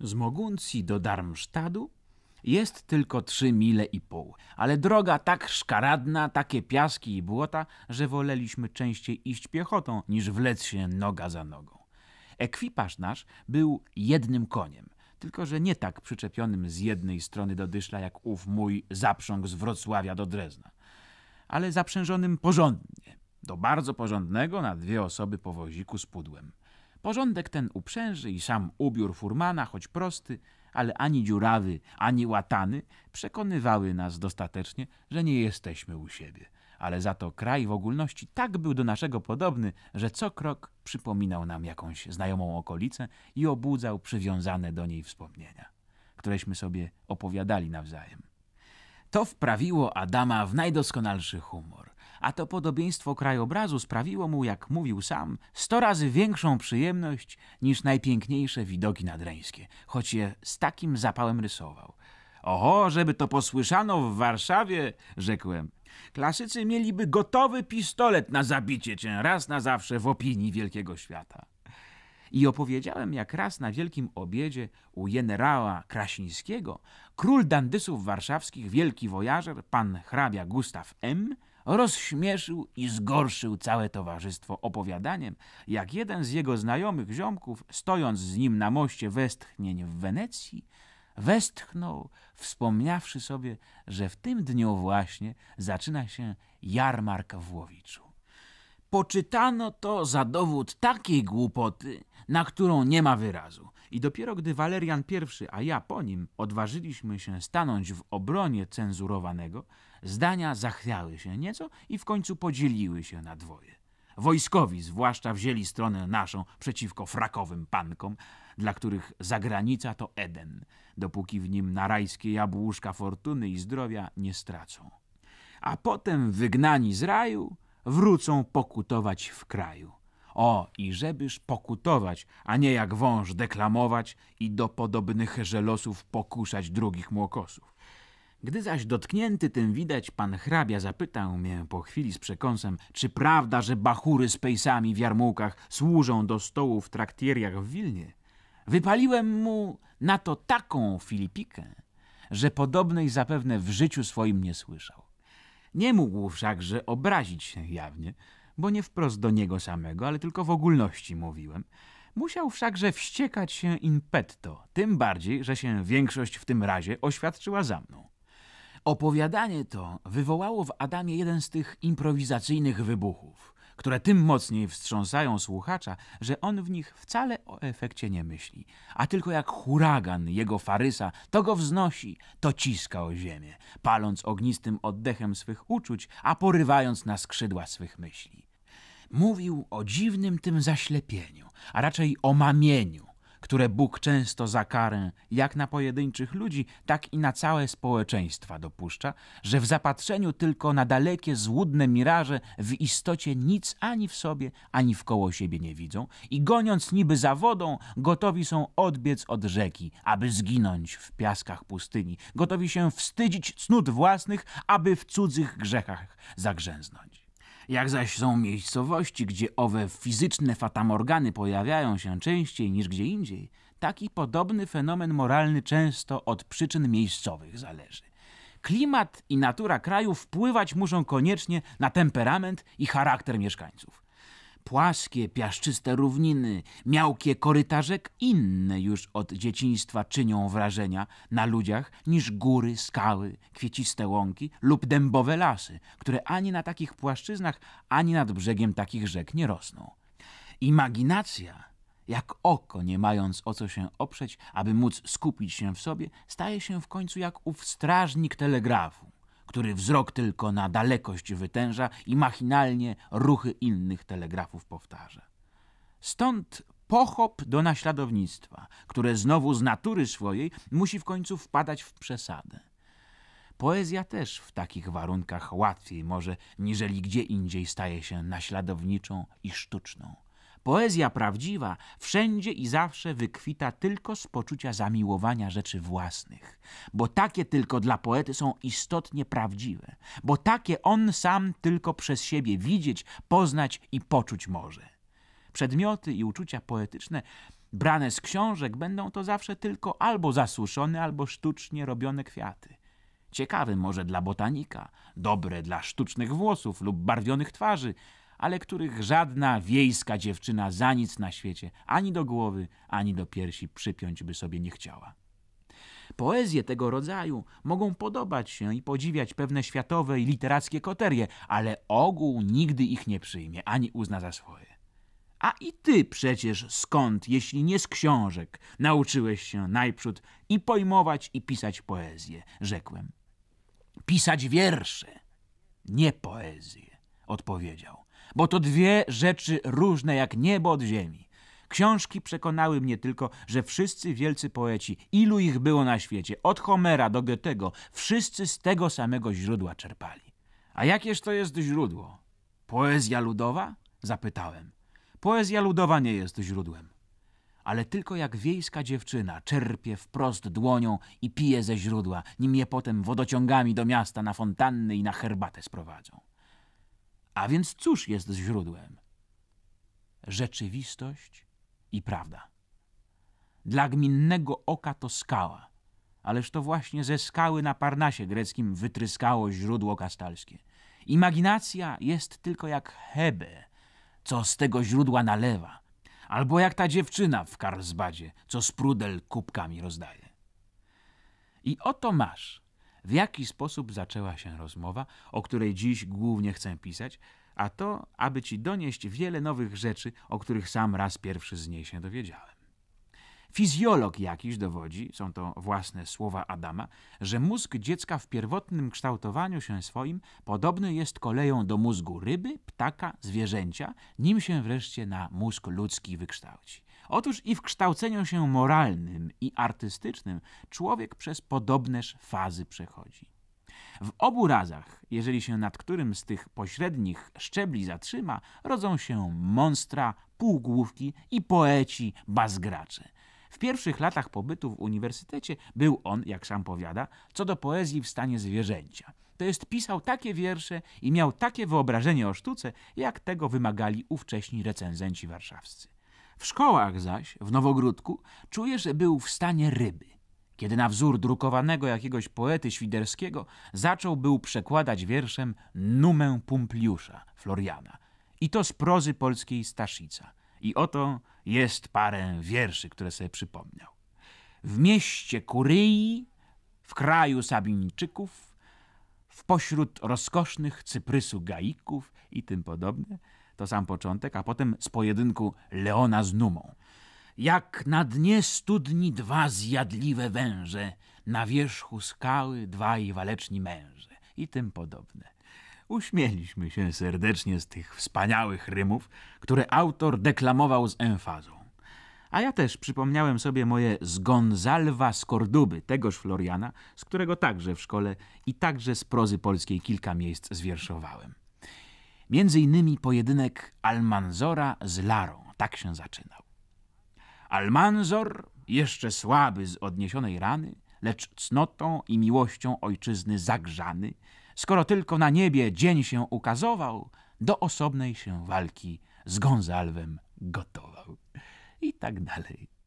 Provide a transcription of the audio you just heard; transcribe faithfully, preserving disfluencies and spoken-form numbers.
Z Moguncji do Darmstadtu jest tylko trzy mile i pół, ale droga tak szkaradna, takie piaski i błota, że woleliśmy częściej iść piechotą, niż wlec się noga za nogą. Ekwipaż nasz był jednym koniem, tylko że nie tak przyczepionym z jednej strony do dyszla, jak ów mój zaprząg z Wrocławia do Drezna, ale zaprzężonym porządnie, do bardzo porządnego na dwie osoby powoziku z pudłem. Porządek ten uprzęży i sam ubiór furmana, choć prosty, ale ani dziurawy, ani łatany, przekonywały nas dostatecznie, że nie jesteśmy u siebie. Ale za to kraj w ogólności tak był do naszego podobny, że co krok przypominał nam jakąś znajomą okolicę i obudzał przywiązane do niej wspomnienia, któreśmy sobie opowiadali nawzajem. To wprawiło Adama w najdoskonalszy humor, a to podobieństwo krajobrazu sprawiło mu, jak mówił sam, sto razy większą przyjemność niż najpiękniejsze widoki nadreńskie, choć je z takim zapałem rysował. Oho, żeby to posłyszano w Warszawie, rzekłem. Klasycy mieliby gotowy pistolet na zabicie cię raz na zawsze w opinii wielkiego świata. I opowiedziałem, jak raz na wielkim obiedzie u generała Krasińskiego król dandysów warszawskich, wielki wojażer, pan hrabia Gustaw M., rozśmieszył i zgorszył całe towarzystwo opowiadaniem, jak jeden z jego znajomych ziomków, stojąc z nim na moście westchnień w Wenecji, westchnął, wspomniawszy sobie, że w tym dniu właśnie zaczyna się jarmark w Łowiczu. Poczytano to za dowód takiej głupoty, na którą nie ma wyrazu. I dopiero gdy Walerian Pierwszy, a ja po nim, odważyliśmy się stanąć w obronie cenzurowanego, zdania zachwiały się nieco i w końcu podzieliły się na dwoje. Wojskowi zwłaszcza wzięli stronę naszą przeciwko frakowym pankom, dla których zagranica to Eden, dopóki w nim na rajskie jabłuszka fortuny i zdrowia nie stracą. A potem wygnani z raju wrócą pokutować w kraju. O, i żebyż pokutować, a nie jak wąż deklamować i do podobnych żelosów pokuszać drugich młokosów. Gdy zaś dotknięty tym widać pan hrabia zapytał mnie po chwili z przekąsem, czy prawda, że bachury z pejsami w jarmułkach służą do stołu w traktieriach w Wilnie, wypaliłem mu na to taką filipikę, że podobnej zapewne w życiu swoim nie słyszał. Nie mógł wszakże obrazić się jawnie, bo nie wprost do niego samego, ale tylko w ogólności mówiłem. Musiał wszakże wściekać się in petto, tym bardziej, że się większość w tym razie oświadczyła za mną. Opowiadanie to wywołało w Adamie jeden z tych improwizacyjnych wybuchów, które tym mocniej wstrząsają słuchacza, że on w nich wcale o efekcie nie myśli, a tylko jak huragan jego farysa to go wznosi, to ciska o ziemię, paląc ognistym oddechem swych uczuć, a porywając na skrzydła swych myśli. Mówił o dziwnym tym zaślepieniu, a raczej o mamieniu, które Bóg często za karę, jak na pojedynczych ludzi, tak i na całe społeczeństwa dopuszcza, że w zapatrzeniu tylko na dalekie, złudne miraże w istocie nic ani w sobie, ani wkoło siebie nie widzą i goniąc niby za wodą, gotowi są odbiec od rzeki, aby zginąć w piaskach pustyni, gotowi się wstydzić cnót własnych, aby w cudzych grzechach zagrzęznąć. Jak zaś są miejscowości, gdzie owe fizyczne fatamorgany pojawiają się częściej niż gdzie indziej, taki podobny fenomen moralny często od przyczyn miejscowych zależy. Klimat i natura kraju wpływać muszą koniecznie na temperament i charakter mieszkańców. Płaskie, piaszczyste równiny, miałkie koryta rzek inne już od dzieciństwa czynią wrażenia na ludziach niż góry, skały, kwieciste łąki lub dębowe lasy, które ani na takich płaszczyznach, ani nad brzegiem takich rzek nie rosną. Imaginacja, jak oko nie mając o co się oprzeć, aby móc skupić się w sobie, staje się w końcu jak ów strażnik telegrafu, który wzrok tylko na dalekość wytęża i machinalnie ruchy innych telegrafów powtarza. Stąd pochop do naśladownictwa, które znowu z natury swojej musi w końcu wpadać w przesadę. Poezja też w takich warunkach łatwiej może, niżeli gdzie indziej staje się naśladowniczą i sztuczną. Poezja prawdziwa wszędzie i zawsze wykwita tylko z poczucia zamiłowania rzeczy własnych, bo takie tylko dla poety są istotnie prawdziwe, bo takie on sam tylko przez siebie widzieć, poznać i poczuć może. Przedmioty i uczucia poetyczne Brane z książek będą to zawsze tylko albo zasuszone, albo sztucznie robione kwiaty. Ciekawe może dla botanika, dobre dla sztucznych włosów lub barwionych twarzy, ale których żadna wiejska dziewczyna za nic na świecie ani do głowy, ani do piersi przypiąć by sobie nie chciała. Poezje tego rodzaju mogą podobać się i podziwiać pewne światowe i literackie koterie, ale ogół nigdy ich nie przyjmie, ani uzna za swoje. A i ty przecież skąd, jeśli nie z książek, nauczyłeś się najprzód i pojmować, i pisać poezję, rzekłem. Pisać wiersze, nie poezję, odpowiedział, bo to dwie rzeczy różne jak niebo od ziemi. Książki przekonały mnie tylko, że wszyscy wielcy poeci, ilu ich było na świecie, od Homera do Goethego, wszyscy z tego samego źródła czerpali. A jakież to jest źródło? Poezja ludowa? Zapytałem. Poezja ludowa nie jest źródłem. Ale tylko jak wiejska dziewczyna czerpie wprost dłonią i pije ze źródła, nim je potem wodociągami do miasta na fontanny i na herbatę sprowadzą. A więc cóż jest źródłem? Rzeczywistość i prawda. Dla gminnego oka to skała, ależ to właśnie ze skały na Parnasie greckim wytryskało źródło kastalskie. Imaginacja jest tylko jak Hebe, co z tego źródła nalewa, albo jak ta dziewczyna w Karlsbadzie, co sprudel kubkami rozdaje. I oto masz, w jaki sposób zaczęła się rozmowa, o której dziś głównie chcę pisać, a to, aby ci donieść wiele nowych rzeczy, o których sam raz pierwszy z niej się dowiedziałem. Fizjolog jakiś dowodzi, są to własne słowa Adama, że mózg dziecka w pierwotnym kształtowaniu się swoim podobny jest koleją do mózgu ryby, ptaka, zwierzęcia, nim się wreszcie na mózg ludzki wykształci. Otóż i w kształceniu się moralnym i artystycznym człowiek przez podobneż fazy przechodzi. W obu razach, jeżeli się nad którym z tych pośrednich szczebli zatrzyma, rodzą się monstra, półgłówki i poeci, bazgracze. W pierwszych latach pobytu w uniwersytecie był on, jak sam powiada, co do poezji w stanie zwierzęcia. To jest pisał takie wiersze i miał takie wyobrażenie o sztuce, jak tego wymagali ówcześni recenzenci warszawscy. W szkołach zaś, w Nowogródku, czuje, że był w stanie ryby. Kiedy na wzór drukowanego jakiegoś poety świderskiego zaczął był przekładać wierszem Numę Pompiliusza Floriana. I to z prozy polskiej Staszica. I oto jest parę wierszy, które sobie przypomniał. W mieście Kurii, w kraju Sabińczyków, w pośród rozkosznych cyprysu gaików i tym podobne. To sam początek, a potem z pojedynku Leona z Numą. Jak na dnie studni dwa zjadliwe węże, na wierzchu skały dwaj waleczni męże i tym podobne. Uśmieliśmy się serdecznie z tych wspaniałych rymów, które autor deklamował z emfazą. A ja też przypomniałem sobie moje z Gonzalwa z Korduby, tegoż Floriana, z którego także w szkole i także z prozy polskiej kilka miejsc zwierszowałem. Między innymi pojedynek Almanzora z Larą. Tak się zaczynał. Almanzor, jeszcze słaby z odniesionej rany, lecz cnotą i miłością ojczyzny zagrzany, skoro tylko na niebie dzień się ukazował, do osobnej się walki z Gonzalwem gotował. I tak dalej.